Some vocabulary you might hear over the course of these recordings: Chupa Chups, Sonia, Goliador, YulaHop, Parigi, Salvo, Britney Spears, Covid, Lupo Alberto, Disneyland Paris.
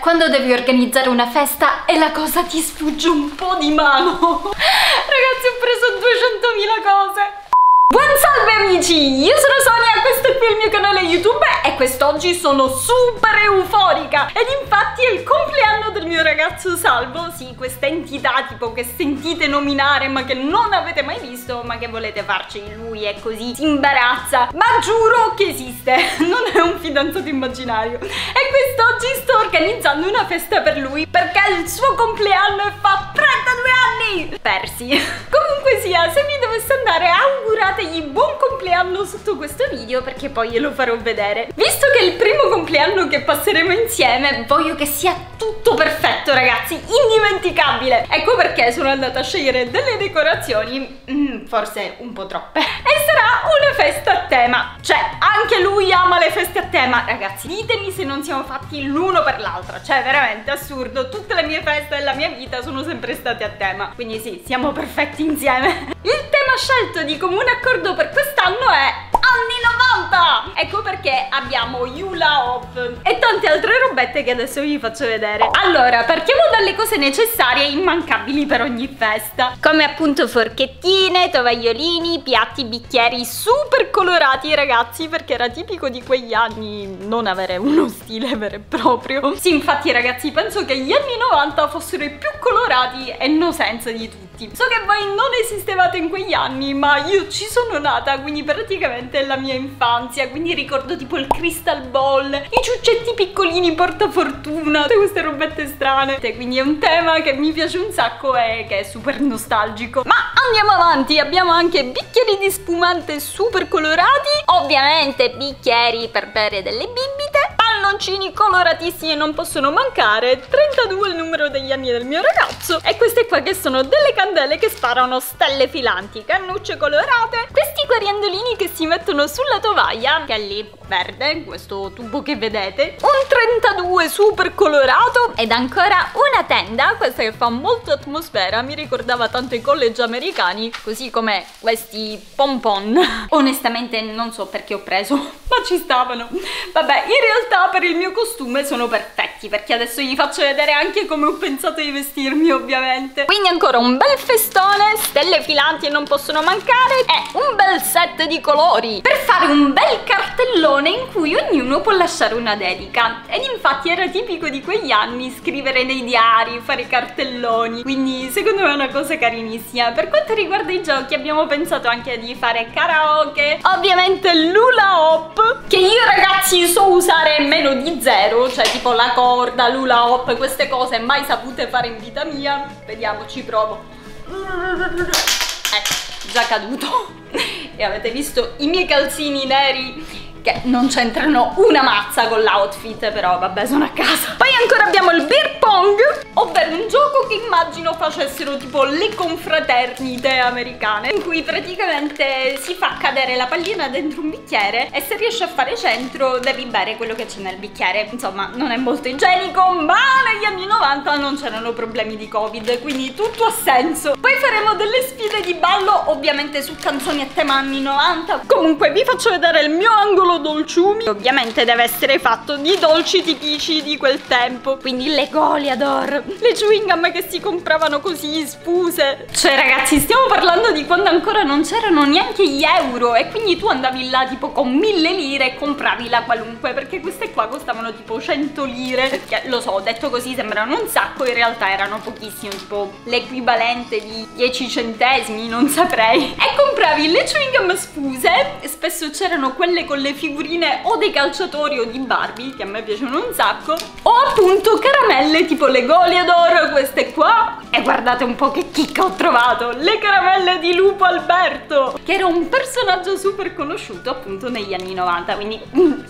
Quando devi organizzare una festa e la cosa ti sfugge un po' di mano. Ragazzi, ho preso 200.000 cose. Buon salve amici, io sono Sonia, questo è qui il mio canale YouTube e quest'oggi sono super euforica ed infatti è il compleanno del mio ragazzo Salvo, sì, questa entità tipo che sentite nominare ma che non avete mai visto ma che volete farci, lui è così, si imbarazza, ma giuro che esiste, non è un fidanzato immaginario e quest'oggi sto organizzando una festa per lui perché il suo compleanno e fa 32 anni! Persi! Comunque sia, se mi dovesse andare augurate buon compleanno sotto questo video perché poi glielo farò vedere. Visto che è il primo compleanno che passeremo insieme, voglio che sia tutto perfetto ragazzi, indimenticabile. Ecco perché sono andata a scegliere delle decorazioni forse un po' troppe. E sarà una festa a tema, cioè anche lui ama le feste a tema. Ragazzi, ditemi se non siamo fatti l'uno per l'altra, cioè veramente assurdo. Tutte le mie feste della mia vita sono sempre state a tema, quindi sì, siamo perfetti insieme. Il tema scelto di comune accordo per quest'anno è anni 90! Ecco perché abbiamo YulaHop e tante altre robette che adesso vi faccio vedere. Allora, partiamo dalle cose necessarie e immancabili per ogni festa, come appunto forchettine, tovagliolini, piatti, bicchieri super colorati ragazzi, perché era tipico di quegli anni non avere uno stile vero e proprio. Sì, infatti ragazzi, penso che gli anni 90 fossero i più colorati e no senso di tutti. So che voi non esistevate in quegli anni, ma io ci sono nata, quindi praticamente la mia infanzia, quindi ricordo tipo il crystal ball, i ciuccetti piccolini, portafortuna, tutte queste robette strane, quindi è un tema che mi piace un sacco e che è super nostalgico. Ma andiamo avanti, abbiamo anche bicchieri di spumante super colorati, ovviamente bicchieri per bere delle bibite, palloncini coloratissimi non possono mancare, 32 il numero degli anni del mio ragazzo, e queste qua che sono delle candele che sparano stelle filanti, cannucce colorate, questi coriandolini che si mettono sulla tovaglia, che è lì verde, questo tubo che vedete, un 32 super colorato ed ancora una tenda, questa che fa molto atmosfera, mi ricordava tanto i college americani, così come questi pompon. Onestamente non so perché ho preso, ma ci stavano. Vabbè, in realtà per il mio costume sono perfetti, perché adesso gli faccio vedere anche come ho pensato di vestirmi ovviamente. Quindi ancora un bel festone, stelle filanti non possono mancare, e un bel set di colori per fare un bel cartellone in cui ognuno può lasciare una dedica. Ed infatti era tipico di quegli anni scrivere nei diari, fare cartelloni, quindi secondo me è una cosa carinissima. Per quanto riguarda i giochi abbiamo pensato anche di fare karaoke, ovviamente YulaHop, che io ragazzi so usare meno di zero, cioè tipo la corda, YulaHop, queste cose mai sapute fare in vita mia. Vediamo, ci provo. Già caduto. E avete visto i miei calzini neri che non c'entrano una mazza con l'outfit, però vabbè, sono a casa. Poi ancora abbiamo il beer pong, ovvero un gioco che immagino facessero tipo le confraternite americane, in cui praticamente si fa cadere la pallina dentro un bicchiere e se riesci a fare centro devi bere quello che c'è nel bicchiere. Insomma, non è molto igienico, ma negli anni 90 non c'erano problemi di Covid, quindi tutto ha senso. Poi faremo delle sfide di ballo, ovviamente su canzoni a tema anni 90. Comunque vi faccio vedere il mio angolo dolciumi, ovviamente deve essere fatto di dolci tipici di quel tempo, quindi le Goliador, le chewing gum che si compravano così spuse, cioè ragazzi stiamo parlando di quando ancora non c'erano neanche gli euro e quindi tu andavi là tipo con 1000 lire e compravi la qualunque, perché queste qua costavano tipo 100 lire, che, lo so, detto così sembrano un sacco, in realtà erano pochissimi, tipo l'equivalente di 10 centesimi, non saprei, e compravi le chewing gum spuse, spesso c'erano quelle con le figurine o dei calciatori o di Barbie, che a me piacciono un sacco, o appunto caramelle tipo le Goliador, queste qua, e guardate un po' che chicca ho trovato, le caramelle di Lupo Alberto, che era un personaggio super conosciuto appunto negli anni 90, quindi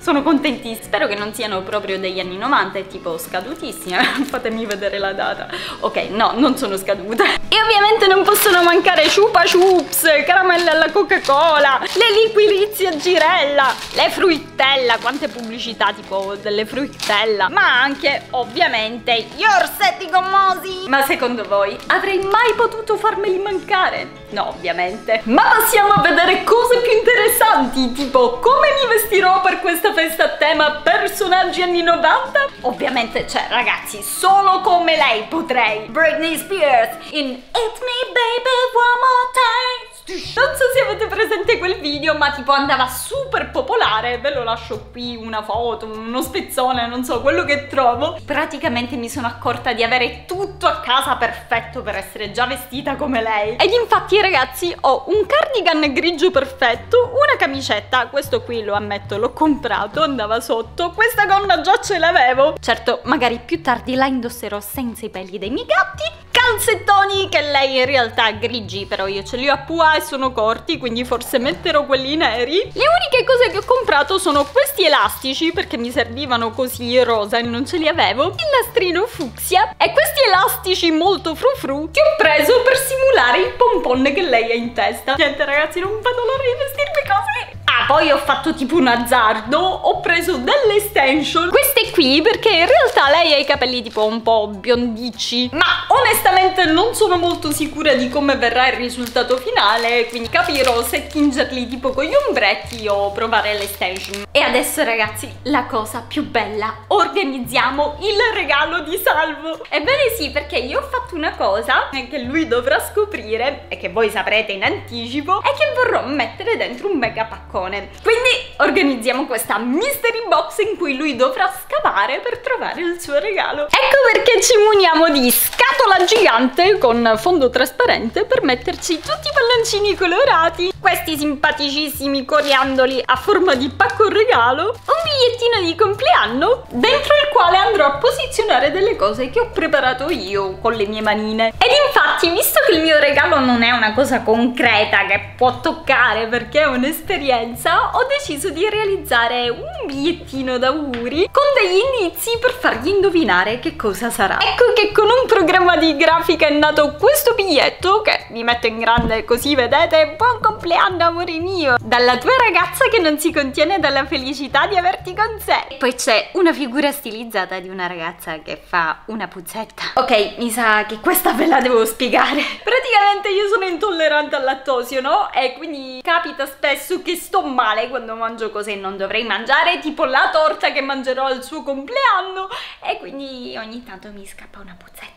sono contentissima. Spero che non siano proprio degli anni 90, è tipo scadutissima, fatemi vedere la data. Ok, no, non sono scaduta. E ovviamente non possono mancare Chupa Chups, caramelle alla Coca-Cola, le liquilizie a girella, le fruttella, quante pubblicità tipo delle fruttella, ma anche ovviamente gli orsetti gommosi. Ma secondo voi avrei mai potuto farmeli mancare? No, ovviamente. Ma passiamo a vedere cose più interessanti, tipo come mi vestirò per questa una festa a tema personaggi anni 90? Ovviamente, cioè ragazzi, solo come lei potrei. Britney Spears in Hit Me Baby One More Time. Non so se avete presente quel video, ma tipo andava super popolare. Ve lo lascio qui, una foto, uno spezzone, non so, quello che trovo. Praticamente mi sono accorta di avere tutto a casa perfetto per essere già vestita come lei. Ed infatti ragazzi ho un cardigan grigio perfetto, una camicetta, questo qui lo ammetto l'ho comprato, andava sotto, questa gonna già ce l'avevo. Certo, magari più tardi la indosserò senza i peli dei miei gatti. Calzettoni che lei in realtà ha grigi, però io ce li ho a pua e sono corti, quindi forse metterò quelli neri. Le uniche cose che ho comprato sono questi elastici, perché mi servivano così rosa e non ce li avevo, il lastrino fucsia e questi elastici molto frufru che ho preso per simulare il pompon che lei ha in testa. Niente ragazzi, non vedo l'ora di vestirmi così. Ah, poi ho fatto tipo un azzardo, ho preso delle extension, queste qui, perché in realtà lei ha i capelli tipo un po' biondicci, ma onestamente non sono molto sicura di come verrà il risultato finale, quindi capirò se tingerli tipo con gli ombretti o provare le extension. E adesso ragazzi, la cosa più bella, organizziamo il regalo di Salvo. Ebbene sì, perché io ho fatto una cosa che lui dovrà scoprire e che voi saprete in anticipo e che vorrò mettere dentro un mega paccone. Quindi organizziamo questa mystery box in cui lui dovrà scavare per trovare il suo regalo. Ecco perché ci muniamo di scatola gigante con fondo trasparente per metterci tutti i palloncini colorati, questi simpaticissimi coriandoli a forma di pacco regalo, un bigliettino di compleanno dentro il quale andrò a posizionare delle cose che ho preparato io con le mie manine. Ed infatti, visto che il mio regalo non è una cosa concreta che può toccare perché è un'esperienza, ho deciso di realizzare un bigliettino d'auguri con degli indizi per fargli indovinare che cosa sarà. Ecco che con un programma di grafica è nato questo biglietto che vi metto in grande così vedete. Buon compleanno amore mio, dalla tua ragazza che non si contiene dalla felicità di averti con sé. E poi c'è una figura stilizzata di una ragazza che fa una puzzetta. Ok, mi sa che questa ve la devo spiegare. Praticamente io sono intollerante al lattosio, no? E quindi capita spesso che sto male quando mangio cose che non dovrei mangiare, tipo la torta che mangerò al suo compleanno, e quindi ogni tanto mi scappa una puzzetta.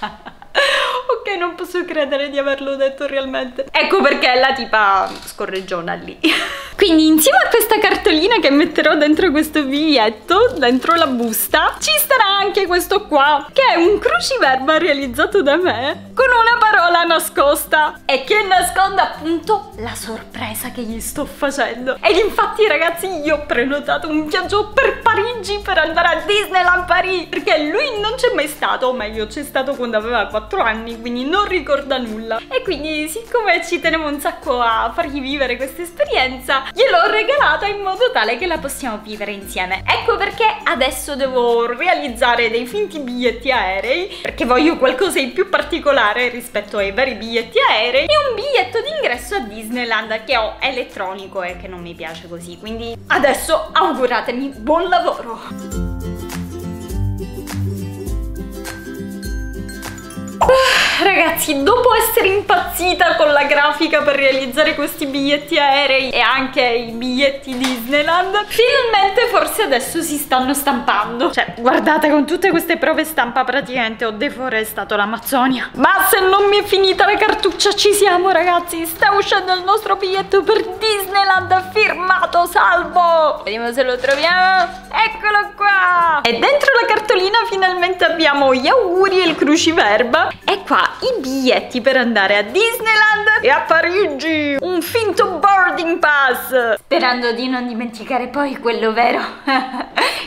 Ok, non posso credere di averlo detto realmente. Ecco perché la tipa scorreggiona lì. Quindi insieme a questa cartolina che metterò dentro questo biglietto, dentro la busta, ci starà anche questo qua, che è un cruciverba realizzato da me con una parola nascosta e che nasconde appunto la sorpresa che gli sto facendo. Ed infatti ragazzi io ho prenotato un viaggio per Parigi per andare a Disneyland Paris, perché lui non c'è mai stato, o meglio c'è stato quando aveva 4 anni, quindi non ricorda nulla, e quindi siccome ci tenevo un sacco a fargli vivere questa esperienza gliel'ho regalata in modo tale che la possiamo vivere insieme. Ecco perché adesso devo realizzare dei finti biglietti aerei, perché voglio qualcosa di più particolare rispetto ai vari biglietti aerei, e un biglietto d'ingresso a Disneyland che ho elettronico e che non mi piace così, quindi adesso auguratemi buon lavoro! Ragazzi, dopo essere impazzita con la grafica per realizzare questi biglietti aerei e anche i biglietti Disneyland, finalmente forse adesso si stanno stampando. Cioè, guardate, con tutte queste prove stampa praticamente ho deforestato l'Amazzonia. Ma se non mi è finita la cartuccia, ci siamo ragazzi, sta uscendo il nostro biglietto per Disneyland firmato Salvo. Vediamo se lo troviamo. Eccolo qua. E dentro la cartolina finalmente abbiamo gli auguri e il cruciverba, e qua i biglietti per andare a Disneyland e a Parigi, un finto boarding pass, sperando di non dimenticare poi quello vero.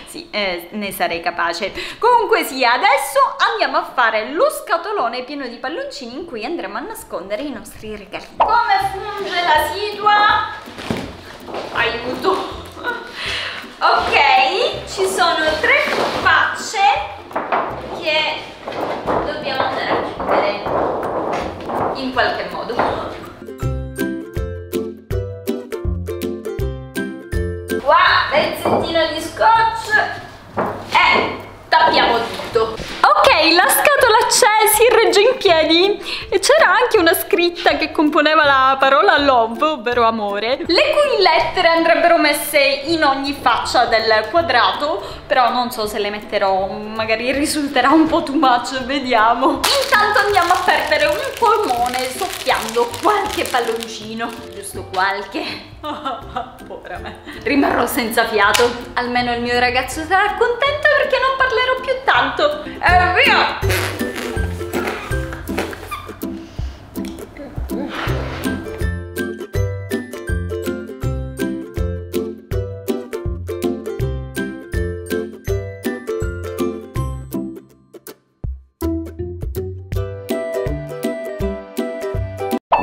Sì, ne sarei capace. Comunque sì, adesso andiamo a fare lo scatolone pieno di palloncini in cui andremo a nascondere i nostri regali. Come funge la situa? Aiuto. Ok, ci sono 3 facce che dobbiamo andare a chiudere in qualche modo. Qua pezzettino di scotch e tappiamo tutto. Ok, la scatola c'è, si regge in piedi e c'era anche una scritta che componeva la parola love, ovvero amore, le cui lettere andrebbero messe in ogni faccia del quadrato, però non so se le metterò, magari risulterà un po' too much, vediamo. Intanto andiamo a perdere un polmone soffiando qualche palloncino, giusto qualche. Povera me. Rimarrò senza fiato. Almeno il mio ragazzo sarà contento perché non parlerò più tanto. E via!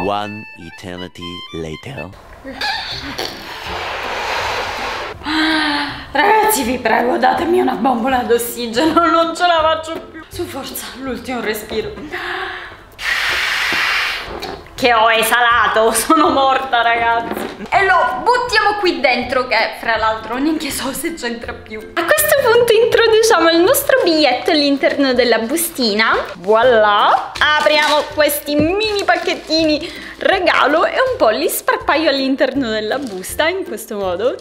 One eternity later. Ragazzi, vi prego, datemi una bombola d'ossigeno, non ce la faccio più. Su, forza, l'ultimo respiro. Che ho esalato, sono morta, ragazzi. E lo buttiamo qui dentro, che fra l'altro neanche so se c'entra più. A questo punto introduciamo il nostro biglietto all'interno della bustina. Voilà. Apriamo questi mini pacchettini regalo e un po' li sparpaio all'interno della busta in questo modo.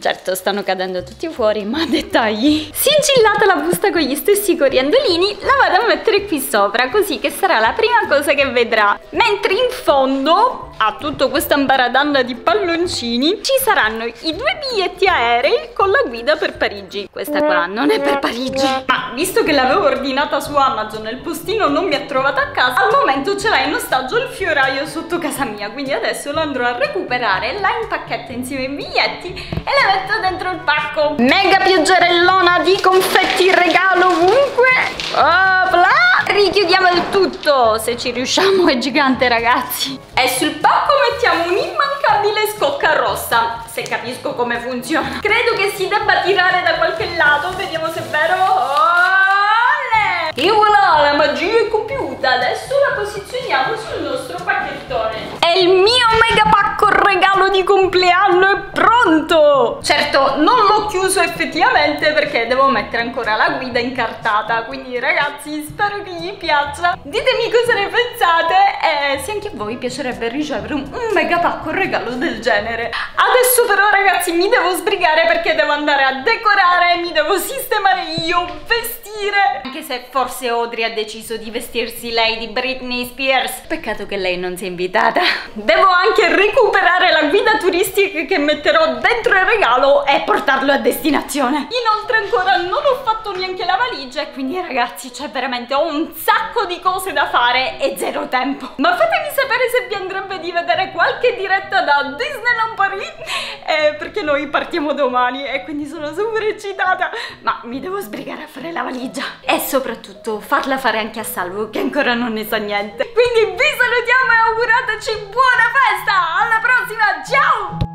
Certo, stanno cadendo tutti fuori, ma dettagli. Sigillata la busta con gli stessi coriandolini, la vado a mettere qui sopra, così che sarà la prima cosa che vedrà. Mentre in fondo a tutto questa ambaradanda di palloncini ci saranno i due biglietti aerei con la guida per Parigi. Questa qua non è per Parigi, ma visto che l'avevo ordinata su Amazon e il postino non mi ha trovata a casa, al momento ce l'ha in ostaggio il fioraio sotto casa mia, quindi adesso lo andrò a recuperare, la impacchetto insieme ai biglietti e la metto dentro il pacco. Mega pioggerellona di confetti regalo ovunque. Opla! Richiudiamo il tutto, se ci riusciamo, è gigante, ragazzi. E sul pacco mettiamo un'immancabile scocca rossa, se capisco come funziona. Credo che si debba tirare da qualche lato, vediamo se è vero. E voilà, la magia è compiuta. Adesso la posizioniamo sul nostro pacchettone. E il mio mega pacco regalo di compleanno è pronto. Certo, non l'ho chiuso effettivamente perché devo mettere ancora la guida incartata. Quindi ragazzi, spero che gli piaccia. Ditemi cosa ne pensate e se anche a voi piacerebbe ricevere un mega pacco regalo del genere. Adesso però ragazzi mi devo sbrigare perché devo andare a decorare, mi devo sistemare io, vestire. Anche se forse Audrey ha deciso di vestirsi lei di Britney Spears. Peccato che lei non sia invitata. Devo anche recuperare la guida turistica che metterò dentro il regalo e portarlo a destinazione. Inoltre ancora non ho fatto neanche la valigia, quindi ragazzi c'è veramente un sacco di cose da fare e zero tempo. Ma fatemi sapere se vi andrebbe di vedere qualche diretta da Disneyland Paris, perché noi partiamo domani e quindi sono super eccitata. Ma mi devo sbrigare a fare la valigia e soprattutto farla fare anche a Salvo che ancora non ne sa niente. Quindi vi salutiamo e augurateci buona festa, alla prossima, ciao!